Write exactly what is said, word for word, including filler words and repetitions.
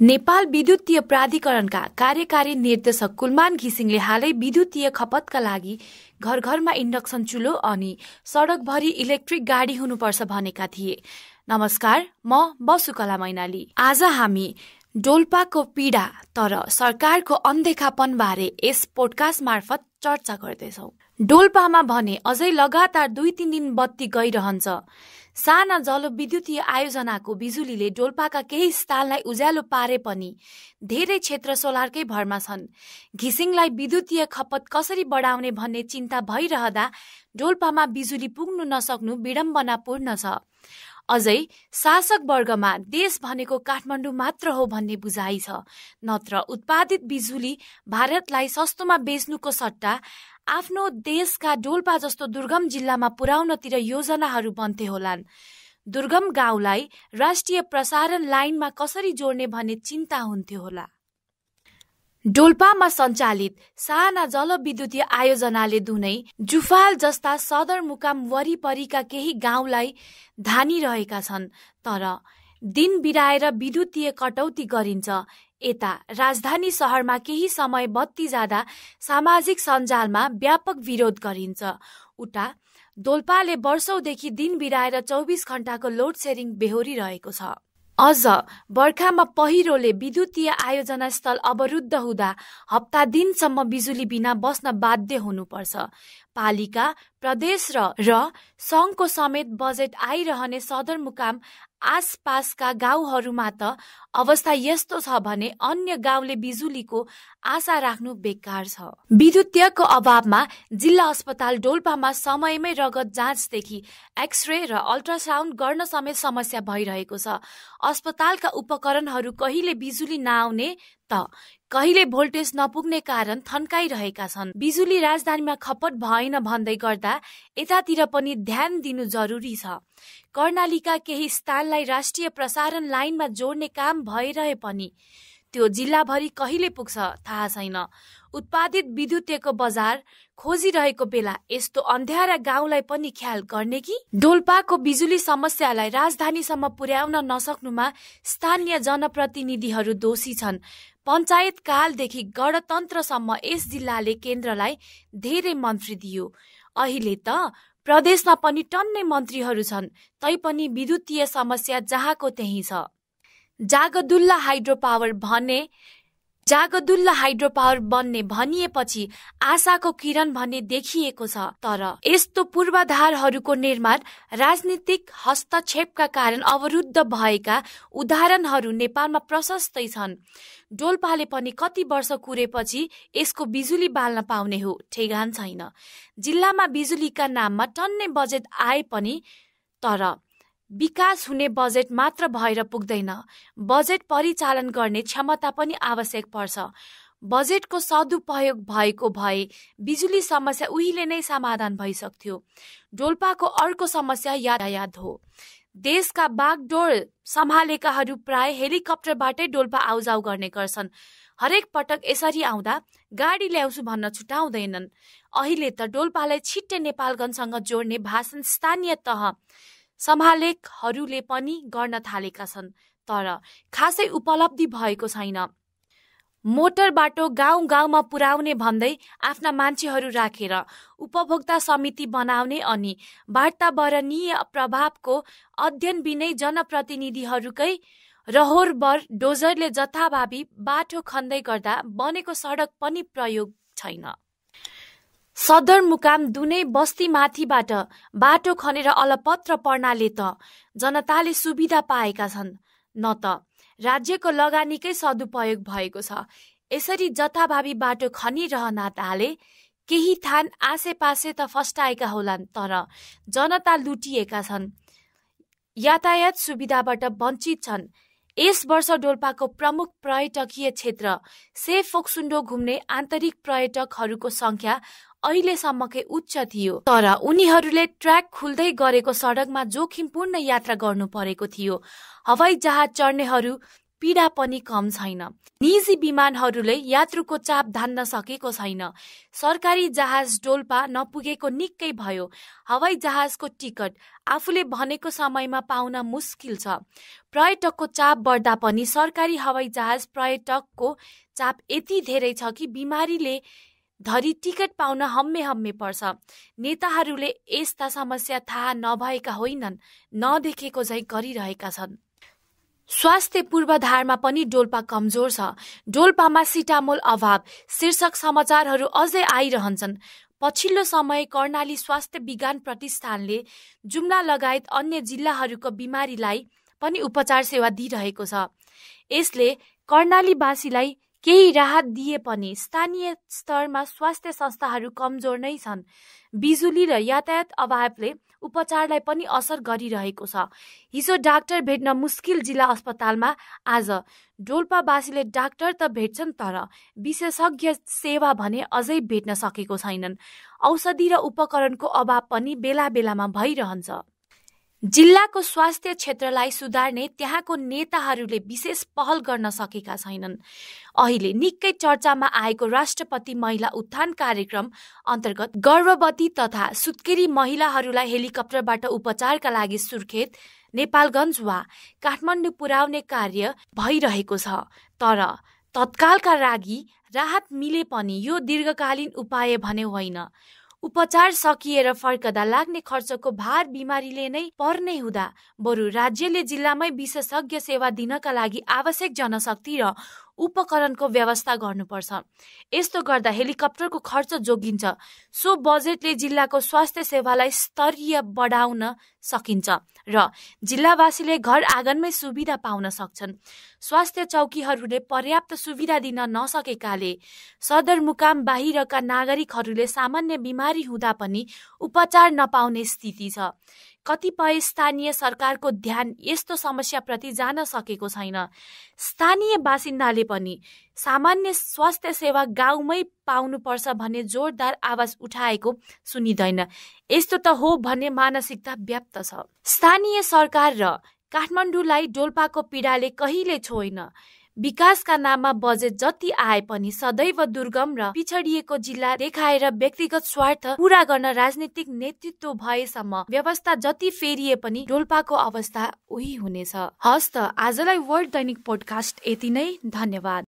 नेपाल विद्युतीय प्राधिकरणका कार्यकारी निर्देशक कुलमान घिसिङले हालै विद्युतीय खपतका लागि घर घरमा इन्डक्सन चुल्हो अनि सडकभरि इलेक्ट्रिक गाडी हुनुपर्छ भनेका थिए। नमस्कार, म बसुकला मैनाली। आज हामी डोल्पाको पीडा तर सरकारको अनदेखापन बारे यस पोडकास्ट मार्फत चर्चा गर्दैछौँ। डोल्पामा भने अझै लगातार दुई तीन दिन बत्ती गइरहन्छ। साना जलविद्युतीय आयोजनाको बिजुलीले डोल्पाका केही स्थानलाई उज्यालो पारे पनि धेरै क्षेत्र सोलरकै भरमा छन्। घिसिङलाई विद्युतीय खपत कसरी बढाउने भन्ने चिन्ता भइरहँदा डोल्पामा बिजुली पुग्नु नसक्नु विडम्बनापूर्ण छ। अझै शासक वर्गमा देश भनेको काठमाडौँ मात्र हो भन्ने बुझाइ छ, नत्र उत्पादित बिजुली भारतलाई सस्तोमा बेच्नुको सट्टा आफ्नो देशका डोल्पा जस्तो दुर्गम जिल्लामा पुर्याउनतिर योजनाहरू बन्थे होलान्। दुर्गम गाउँलाई राष्ट्रिय प्रसारण लाइनमा कसरी जोड्ने भन्ने चिन्ता हुन्थ्यो होला। डोल्पामा सञ्चालित साना जलविद्युतीय आयोजनाले दुनै जुफाल जस्ता सदरमुकाम वरिपरिका केही गाउँलाई धानिरहेका छन्, तर दिन बिराएर विद्युतीय कटौती गरिन्छ। यता राजधानी शहरमा केही समय बत्ती जाँदा सामाजिक सञ्जालमा व्यापक विरोध गरिन्छ। उता डोल्पाले वर्षौंदेखि दिन बिराएर चौबीस घण्टाको लोड सेडिङ बेहोरिरहेको छ। अझ बर्खामा पहिरोले विद्युतीय आयोजना स्थल अवरुद्ध हुँदा हप्ता दिनसम्म बिजुली बिना बस्न बाध्य हुनुपर्छ। पालिका, प्रदेश र संघको समेत बजेट आइरहने सदरमुकाम आसपासका गाउँहरूमा त अवस्था यस्तो छ भने अन्य गाउँले बिजुलीको आशा राख्नु बेकार छ। विद्युतीयको अभावमा जिल्ला अस्पताल डोल्पामा समयमै रगत जाँचदेखि एक्सरे र अल्ट्रासाउन्ड गर्न समेत समस्या भइरहेको छ। अस्पतालका उपकरणहरू कहिले बिजुली नआउने त कहिले भोल्टेज नपुग्ने कारण थन्काइरहेका छन्। बिजुली राजधानीमा खपत भएन भन्दै गर्दा यतातिर पनि ध्यान दिनु जरुरी छ। कर्णालीका केही स्थानलाई राष्ट्रिय प्रसारण लाइनमा जोड्ने काम भइरहे पनि त्यो जिल्लाभरि कहिले पुग्छ थाहा छैन। उत्पादित विद्युतीयको बजार खोजिरहेको बेला यस्तो अन्ध्यारा गाउँलाई पनि ख्याल गर्ने कि? डोल्पाको बिजुली समस्यालाई राजधानीसम्म पुर्याउन नसक्नुमा स्थानीय जनप्रतिनिधिहरू दोषी छन्। पञ्चायत कालदेखि गणतन्त्रसम्म यस जिल्लाले केन्द्रलाई धेरै मन्त्री दियो। अहिले त प्रदेशमा पनि टन्नै मन्त्रीहरू छन्, तैपनि विद्युतीय समस्या जहाँको त्यही छ। जागदुल्ला हाइड्रो पावर भन्ने जागदुल्ला हाइड्रो पावर बन्ने भनिएपछि आशाको किरण भन्ने देखिएको छ, तर यस्तो पूर्वाधारहरूको निर्माण राजनीतिक हस्तक्षेपका कारण अवरुद्ध भएका उदाहरणहरू नेपालमा प्रशस्तै छन्। डोल्पाले पनि कति वर्ष कुरेपछि यसको बिजुली बाल्न पाउने हो ठेगान छैन। जिल्लामा बिजुलीका नाममा टन्नै बजेट आए पनि तर विकास हुने बजेट मात्र भएर पुग्दैन, बजेट परिचालन गर्ने क्षमता पनि आवश्यक पर्छ। बजेटको सदुपयोग भएको भए बिजुली समस्या उहिले नै समाधान भइसक्थ्यो। डोल्पाको अर्को समस्या यातायात हो। देशका बागडोर सम्हालेकाहरू प्राय हेलिकप्टरबाटै डोल्पा आउजाउ गर्ने गर्छन्। हरेक पटक यसरी आउँदा गाडी ल्याउँछु भन्न छुटाउँदैनन्। अहिले त डोल्पालाई छिट्टै नेपालगंजसँग जोड्ने भाषण स्थानीय तह सम्हालेकहरूले पनि गर्न थालेका छन्, तर खासै उपलब्धि भएको छैन। मोटर बाटो गाउँ गाउँमा पुर्याउने भन्दै आफ्ना मान्छेहरू राखेर उपभोक्ता समिति बनाउने अनि वातावरणीय प्रभावको अध्ययन बिनै जनप्रतिनिधिहरूकै रहोरबर डोजरले जथाभावी बाटो खन्दै गर्दा बनेको सडक पनि प्रयोग छैन। सदरमुकाम दुनै बस्तीमाथिबाट बाटो खनेर अलपत्र पर्नाले त जनताले सुविधा पाएका छन्, न त राज्यको लगानीकै सदुपयोग भएको छ। यसरी जथाभावी बाटो खनिरहनाले केही थान आसेपासे त फस्टाएका होलान्, तर जनता लुटिएका छन्, यातायात सुविधाबाट वञ्चित छन्। यस वर्ष डोल्पाको प्रमुख पर्यटकीय क्षेत्र से फोक्सुंडो घुम्ने आन्तरिक पर्यटकहरूको संख्या अहिलेसम्मकै उच्च थियो, तर उनीहरूले ट्र्याक खुल्दै गरेको सडकमा जोखिमपूर्ण यात्रा गर्नु परेको थियो। हवाई जहाज चढ्नेहरू पीडा पनि कम छैन। निजी विमानहरूले यात्रुको चाप धान्न सकेको छैन। सरकारी जहाज डोल्पा नपुगेको निकै भयो। हवाई जहाजको टिकट आफूले भनेको समयमा पाउन मुस्किल छ। पर्यटकको चाप बढ्दा पनि सरकारी हवाई जहाज पर्यटकको चाप यति धेरै छ कि बिमारीले धरी टिकट पाउन हम्मे हम्मे पर्छ। नेताहरूले यस्ता समस्या थाहा नभएका होइनन्, नदेखेको झै गरिरहेका छन्। स्वास्थ्य पूर्वाधारमा पनि डोल्पा कमजोर छ। डोल्पामा सिटामोल अभाव शीर्षक समाचारहरू अझै आइरहन्छन्। पछिल्लो समय कर्णाली स्वास्थ्य विज्ञान प्रतिष्ठानले जुम्ला लगायत अन्य जिल्लाहरूको बिमारीलाई पनि उपचार सेवा दिइरहेको छ। यसले कर्णालीवासीलाई केही राहत दिए पनि स्थानीय स्तरमा स्वास्थ्य संस्थाहरू कमजोर नै छन्। बिजुली र यातायात अभावले उपचारलाई पनि असर गरिरहेको छ। हिजो डाक्टर भेट्न मुस्किल जिल्ला अस्पतालमा आज डोल्पावासीले डाक्टर त भेट्छन्, तर विशेषज्ञ सेवा भने अझै भेट्न सकेको छैनन्। औषधि र उपकरणको अभाव पनि बेला बेलामा भइरहन्छ। जिल्लाको स्वास्थ्य क्षेत्रलाई सुधार्ने त्यहाँको नेताहरूले विशेष पहल गर्न सकेका छैनन्। अहिले निकै चर्चामा आएको राष्ट्रपति महिला उत्थान कार्यक्रम अन्तर्गत गर्भवती तथा सुत्केरी महिलाहरूलाई हेलिकप्टरबाट उपचारका लागि सुर्खेत, नेपालगंज वा काठमाडौँ पुर्याउने कार्य भइरहेको छ। तर तत्कालका लागि राहत मिले पनि यो दीर्घकालीन उपाय भने होइन। उपचार सकिएर फर्कदा लाग्ने खर्चको भार बिमारीले नै पर्ने हुँदा बरु राज्यले जिल्लामै विशेषज्ञ सेवा दिनका लागि आवश्यक जनशक्ति र उपकरणको व्यवस्था गर्नुपर्छ। यस्तो गर्दा हेलिकप्टरको खर्च जोगिन्छ। सो बजेटले जिल्लाको स्वास्थ्य सेवालाई स्तरीय बढाउन सकिन्छ र जिल्लावासीले घर आँगनमै सुविधा पाउन सक्छन्। स्वास्थ्य चौकीहरूले पर्याप्त सुविधा दिन नसकेकाले सदरमुकाम बाहिरका नागरिकहरूले सामान्य बिमारी हुँदा पनि उपचार नपाउने स्थिति छ। कतिपय स्थानीय सरकारको ध्यान यस्तो समस्याप्रति जान सकेको छैन। स्थानीय बासिन्दाले पनि सामान्य स्वास्थ्य सेवा गाउँमै पाउनुपर्छ भन्ने जोरदार आवाज उठाएको सुनिदैन। यस्तो त हो भन्ने मानसिकता व्याप्त छ। स्थानीय सरकार र काठमाडौँलाई डोल्पाको पीडाले कहिले छोइन। विकासका नाममा बजेट जति आए पनि सदैव दुर्गम र पिछडिएको जिल्ला देखाएर व्यक्तिगत स्वार्थ पूरा गर्न राजनीतिक नेतृत्व भएसम्म व्यवस्था जति फेरिए पनि डोल्पाको अवस्था उही हुनेछ। हस् त आजलाई वर्ल्ड दैनिक पोडकास्ट यति नै। धन्यवाद।